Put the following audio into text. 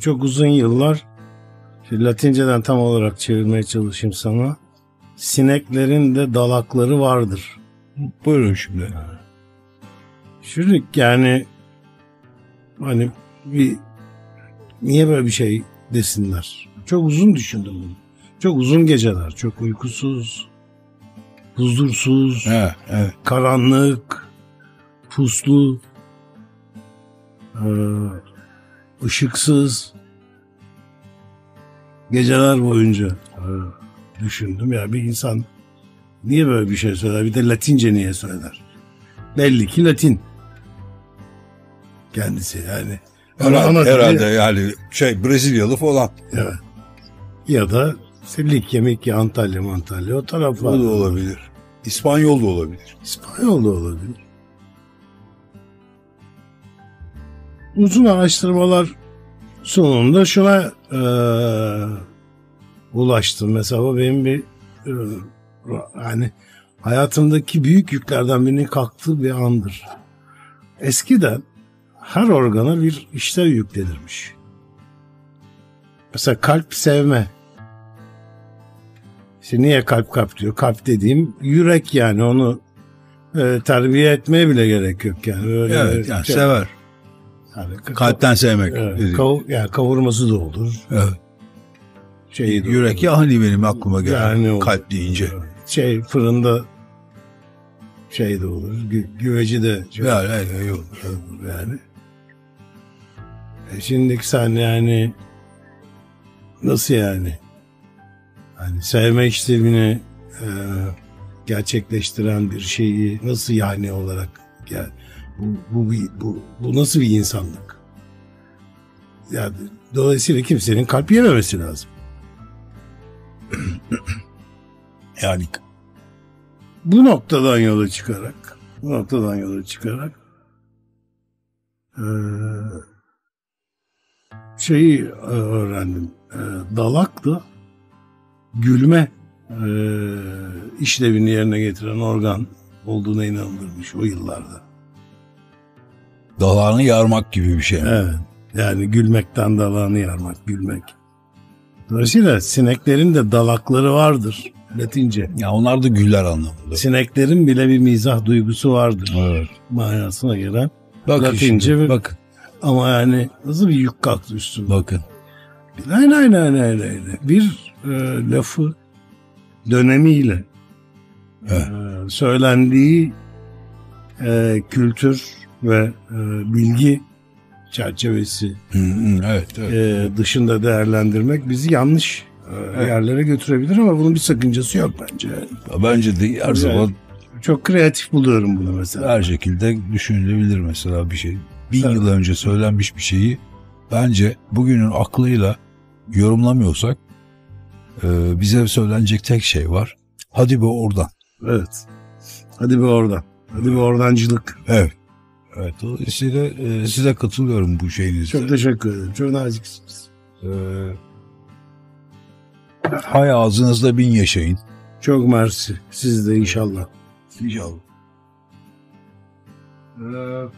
çok uzun yıllar, Latinceden tam olarak çevirmeye çalışayım sana. Sineklerin de dalakları vardır. Buyurun şimdi. Şurik yani hani bir niye böyle bir şey desinler? Çok uzun düşündüm bunu. Çok uzun geceler, çok uykusuz, huzursuz, evet. Karanlık, puslu, ışıksız geceler boyunca düşündüm. Ya bir insan niye böyle bir şey söyler? Bir de Latince niye söyler? Belli ki Latin kendisi yani. Herhalde yani Brezilyalı falan. Evet. Ya da Lig yemek ki Antalya o taraflar. O da olabilir. İspanyol da olabilir. İspanyol da olabilir. Uzun araştırmalar sonunda şuna ulaştım. Mesela benim bir yani hayatımdaki büyük yüklerden birinin kalktığı bir andır. Eskiden her organa bir işlev yüklenirmiş. Mesela kalp sevme. İşte niye kalp diyor? Kalp dediğim yürek yani, onu terbiye etmeye bile gerek yok yani. Öyle evet yani sever. Yani kalpten sevmek. Evet, yani kavurması da olur. Evet. Yürek ya hani benim aklıma gelen yani kalp deyince. Evet. Fırında de olur. Güveci de. Yani yok yani. Şimdiki sen yani nasıl yani? Hani sevme işlemini gerçekleştiren bir şeyi nasıl yani olarak yani bu nasıl bir insanlık? Yani dolayısıyla kimsenin kalp yememesi lazım. Yani bu noktadan yola çıkarak şeyi öğrendim. Dalak da gülme işlevini yerine getiren organ olduğuna inanılırmış o yıllarda. Dalağını yarmak gibi bir şey. Evet. Yani gülmekten dalağını yarmak, gülmek. Dolayısıyla sineklerin de dalakları vardır Latince. Ya onlar da güller anlamında. Sineklerin bile bir mizah duygusu vardır. Evet. Manasına gelen bakın Latince. Şimdi, bakın. Ama yani nasıl bir yük kalktı üstüne. Bakın. Hayır. Bir lafı dönemiyle söylendiği kültür ve bilgi çerçevesi dışında değerlendirmek bizi yanlış yerlere götürebilir ama bunun bir sakıncası yok bence. Bence de her zaman çok kreatif buluyorum bunu mesela. Her şekilde düşünülebilir mesela bir şey. 1000 yıl önce söylenmiş bir şeyi bence bugünün aklıyla yorumlamıyorsak bize söylenecek tek şey var. Hadi be oradan. Evet. Hadi be oradan. Hadi be oradancılık. Evet. Evet. Dolayısıyla size katılıyorum bu şeyinizde. Çok teşekkür ederim. Çok naziksiniz. Hay ağzınızda bin yaşayın. Çok mersi. Siz de inşallah. İnşallah.